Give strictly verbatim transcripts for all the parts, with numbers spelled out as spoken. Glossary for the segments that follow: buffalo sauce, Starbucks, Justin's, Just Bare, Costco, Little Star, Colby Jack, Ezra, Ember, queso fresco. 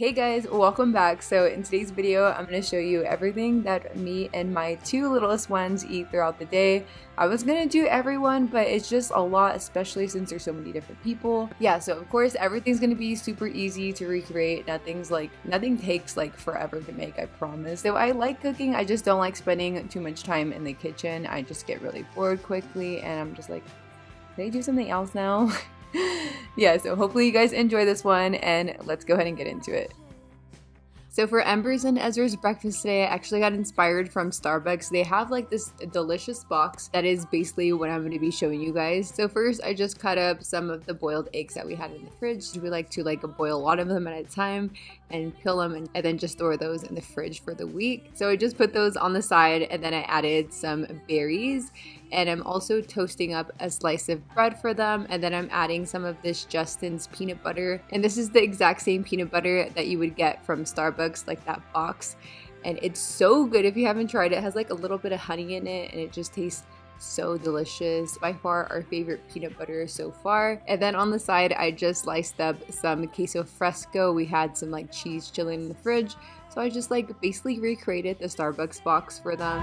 Hey guys, welcome back. So in today's video, I'm going to show you everything that me and my two littlest ones eat throughout the day. I was going to do everyone, but it's just a lot, especially since there's so many different people. Yeah, so of course, everything's going to be super easy to recreate. Nothing's like, nothing takes like forever to make, I promise. So I like cooking. I just don't like spending too much time in the kitchen. I just get really bored quickly and I'm just like, can I do something else now? Yeah, so hopefully you guys enjoy this one and let's go ahead and get into it. So for Ember's and Ezra's breakfast today, I actually got inspired from Starbucks. They have like this delicious box that is basically what I'm going to be showing you guys. So first I just cut up some of the boiled eggs that we had in the fridge. We like to like boil a lot of them at a time and peel them and, and then just store those in the fridge for the week. So I just put those on the side and then I added some berries. And I'm also toasting up a slice of bread for them, and then I'm adding some of this Justin's peanut butter. And this is the exact same peanut butter that you would get from Starbucks, like that box. And it's so good if you haven't tried it. It has like a little bit of honey in it and it just tastes so delicious. By far our favorite peanut butter so far. And then on the side I just sliced up some queso fresco. We had some like cheese chilling in the fridge. So I just like basically recreated the Starbucks box for them.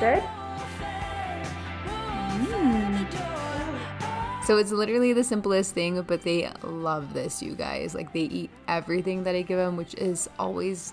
Good. Mm. So it's literally the simplest thing, but they love this, you guys. Like they eat everything that I give them, which is always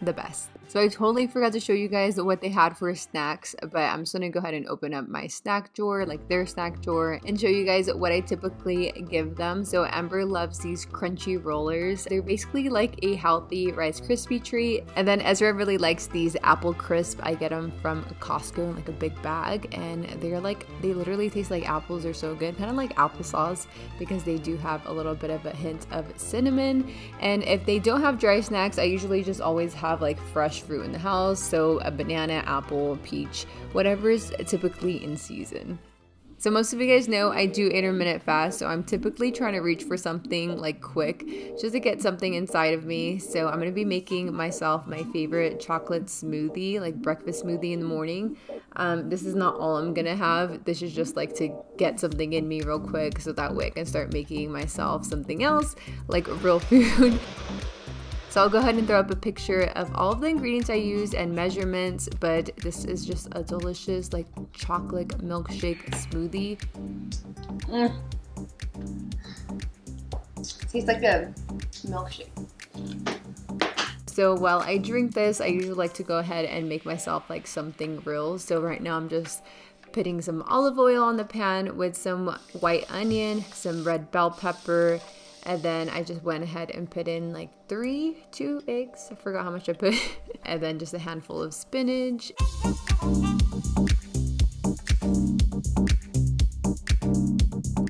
the best. So I totally forgot to show you guys what they had for snacks, but I'm just gonna go ahead and open up my snack drawer, like their snack drawer, and show you guys what I typically give them. So Ember loves these crunchy rollers. They're basically like a healthy Rice Krispie treat. And then Ezra really likes these apple crisp. I get them from Costco in like a big bag, and they're like, they literally taste like apples. They're so good, kind of like applesauce because they do have a little bit of a hint of cinnamon. And if they don't have dry snacks, I usually just always have like fresh fruit in the house, so a banana, apple, peach, whatever is typically in season. So most of you guys know I do intermittent fast, so I'm typically trying to reach for something like quick just to get something inside of me. So I'm going to be making myself my favorite chocolate smoothie, like breakfast smoothie in the morning. Um, this is not all I'm going to have. This is just like to get something in me real quick so that way I can start making myself something else, like real food. So I'll go ahead and throw up a picture of all of the ingredients I used and measurements, but this is just a delicious like chocolate milkshake smoothie. Mm. Tastes like a milkshake. So while I drink this, I usually like to go ahead and make myself like something real. So right now I'm just putting some olive oil on the pan with some white onion, some red bell pepper, and then I just went ahead and put in like three, two eggs. I forgot how much I put. And then just a handful of spinach.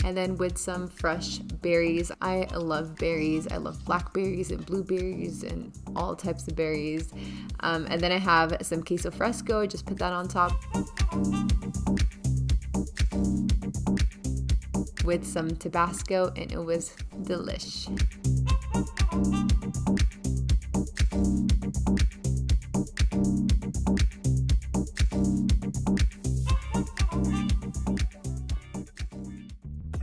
And then with some fresh berries. I love berries. I love blackberries and blueberries and all types of berries. Um, and then I have some queso fresco. I just put that on top. With some Tabasco, and it was delish.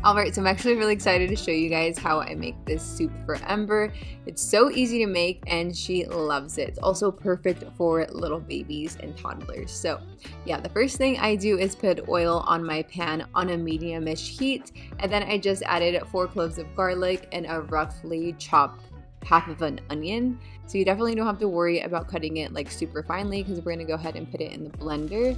Alright, so I'm actually really excited to show you guys how I make this soup for Ember. It's so easy to make and she loves it. It's also perfect for little babies and toddlers. So yeah, the first thing I do is put oil on my pan on a medium-ish heat, and then I just added four cloves of garlic and a roughly chopped half of an onion. So you definitely don't have to worry about cutting it like super finely because we're going to go ahead and put it in the blender.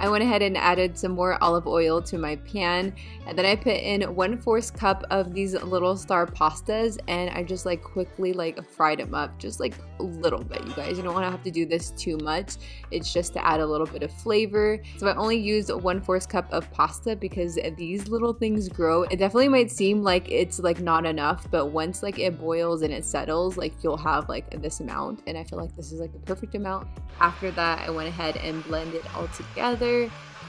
I went ahead and added some more olive oil to my pan, and then I put in one-fourth cup of these Little Star pastas, and I just like quickly like fried them up just like a little bit. You guys, you don't want to have to do this too much. It's just to add a little bit of flavor. So I only used one-fourth cup of pasta because these little things grow. It definitely might seem like it's like not enough, but once like it boils and it settles, like you'll have like this amount, and I feel like this is like the perfect amount. After that, I went ahead and blended it all together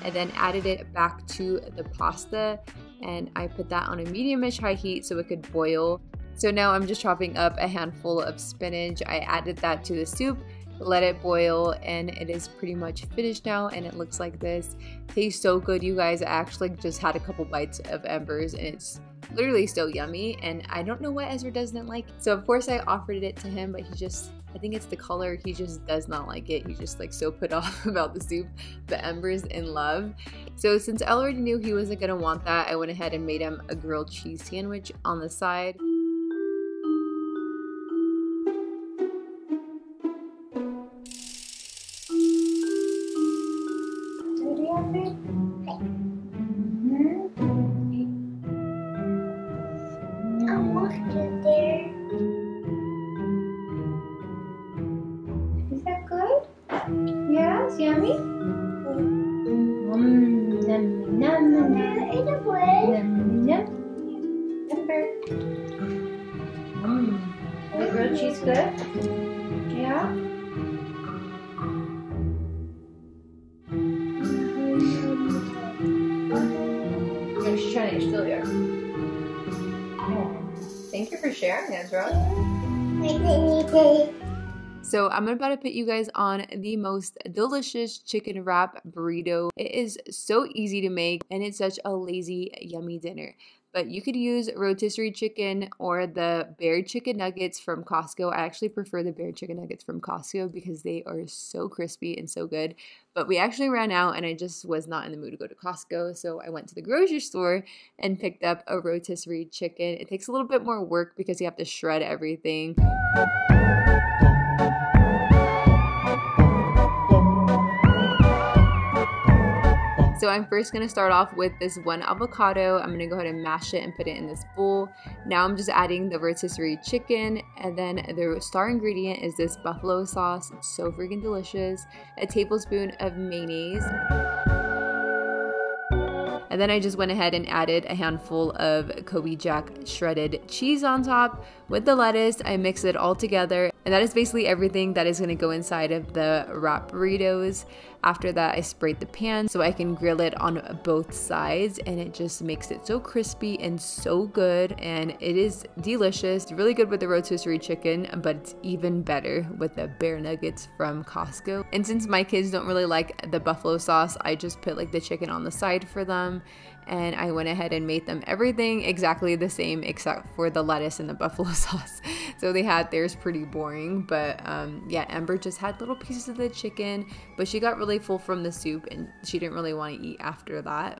and then added it back to the pasta, and I put that on a medium-ish high heat so it could boil. So now I'm just chopping up a handful of spinach. I added that to the soup, let it boil, and it is pretty much finished now, and it looks like this. It tastes so good, you guys. I actually just had a couple bites of Embers and it's literally so yummy, and I don't know what Ezra doesn't like. So of course I offered it to him, but he just, I think it's the color, he just does not like it. He's just like so put off about the soup, but Ember's in love. So since I already knew he wasn't gonna want that, I went ahead and made him a grilled cheese sandwich on the side. She's good? Yeah? No, she's trying to, she's still here. Oh. Thank you for sharing, Ezra. So I'm about to put you guys on the most delicious chicken wrap burrito. It is so easy to make, and it's such a lazy, yummy dinner. But you could use rotisserie chicken or the Bare chicken nuggets from Costco. I actually prefer the Bare chicken nuggets from Costco because they are so crispy and so good. But we actually ran out, and I just was not in the mood to go to Costco, so I went to the grocery store and picked up a rotisserie chicken. It takes a little bit more work because you have to shred everything. So I'm first going to start off with this one avocado. I'm going to go ahead and mash it and put it in this bowl. Now I'm just adding the rotisserie chicken, and then the star ingredient is this buffalo sauce. It's so freaking delicious. A tablespoon of mayonnaise. And then I just went ahead and added a handful of Colby Jack shredded cheese on top with the lettuce. I mix it all together. And that is basically everything that is going to go inside of the wrap burritos. After that, I sprayed the pan so I can grill it on both sides, and it just makes it so crispy and so good, and it is delicious. It's really good with the rotisserie chicken, but it's even better with the Bare nuggets from Costco. And since my kids don't really like the buffalo sauce, I just put like the chicken on the side for them, and I went ahead and made them everything exactly the same except for the lettuce and the buffalo sauce. So they had theirs pretty boring, but um, yeah, Ember just had little pieces of the chicken, but she got really full from the soup and she didn't really want to eat after that.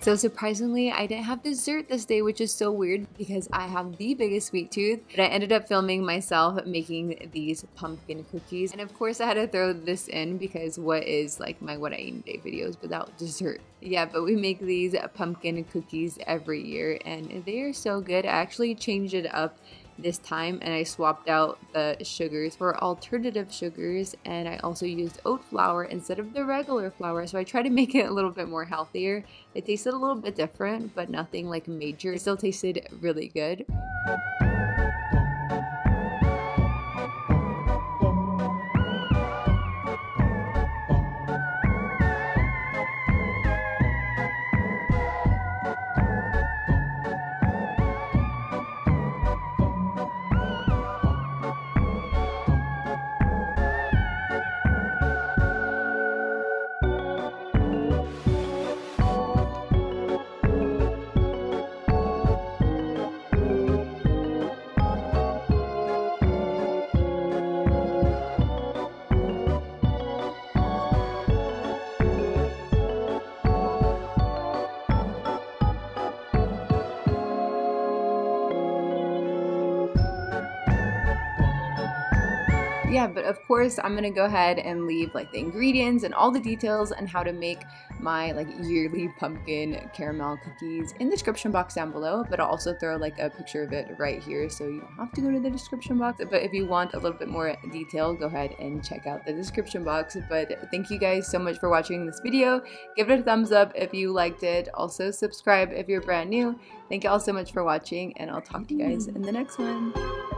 So surprisingly, I didn't have dessert this day, which is so weird because I have the biggest sweet tooth, but I ended up filming myself making these pumpkin cookies. And of course I had to throw this in because what is like my what I eat in day videos without dessert? Yeah, but we make these pumpkin cookies every year and they are so good. I actually changed it up this time and I swapped out the sugars for alternative sugars, and I also used oat flour instead of the regular flour, so I tried to make it a little bit more healthier. It tasted a little bit different, but nothing like major. It still tasted really good. Yeah, but of course I'm gonna go ahead and leave like the ingredients and all the details on how to make my like yearly pumpkin caramel cookies in the description box down below, but I'll also throw like a picture of it right here so you don't have to go to the description box. But if you want a little bit more detail, go ahead and check out the description box. But thank you guys so much for watching this video. Give it a thumbs up if you liked it. Also subscribe if you're brand new. Thank you all so much for watching, and I'll talk to you guys in the next one.